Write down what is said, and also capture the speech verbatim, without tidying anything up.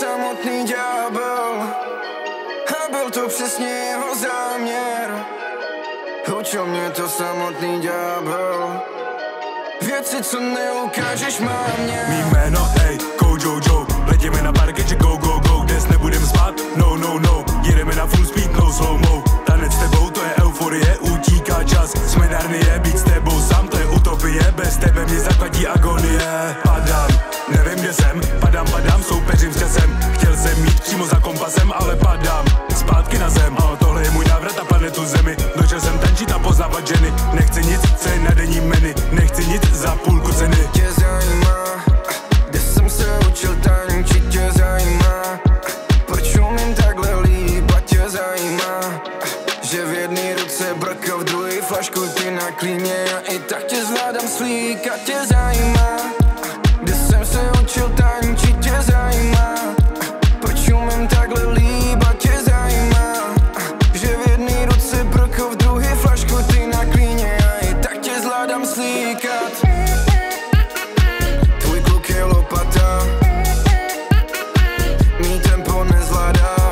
samotny diabeł, a był tu przez niego zamiar. Uciął mnie to samotny diabeł. Wiecie co nie ukażeś ma mnie. Mimeno, ej, kojo, jo. Lecimy na parkę, gdzie go, go, go. Des nie budem spać, no, no, no. Jedemy na full speed, no slow mo. Tanec z tebą to je euforie, utíká čas. Smedárny je být s tebou sám, to je utopie. Bez tebe mě zakladí agonie. Padám, nevím kde jsem, padám, padám, soupeřím s časem. Chtěl jsem jít přímo za kompasem, ale padám zpátky na zem. A tohle je můj návrat na planetu Zemi. Došel jsem tančit a poznávat ženy. Nechci nic, co je na denní menu. Nechci nic za půlku ceny. Tě zajímá, kde jsem se učil tančit, tě zajímá. Proč umím takhle líbat, tě zajímá. Že v jedné ruce brka, v druhé flašku ty na klíně. Já i tak tě zvládám slíkat, tě zajímá. Kde jsem se učil tančit, tě zajímá. Proč umím takhle líbat, tě zajímá. Že v jedné ruce brka, v druhé flašku ty na klíně. Já i tak tě zvládám slíkat. Tvůj kluk je lopata, mý tempo nezvládá.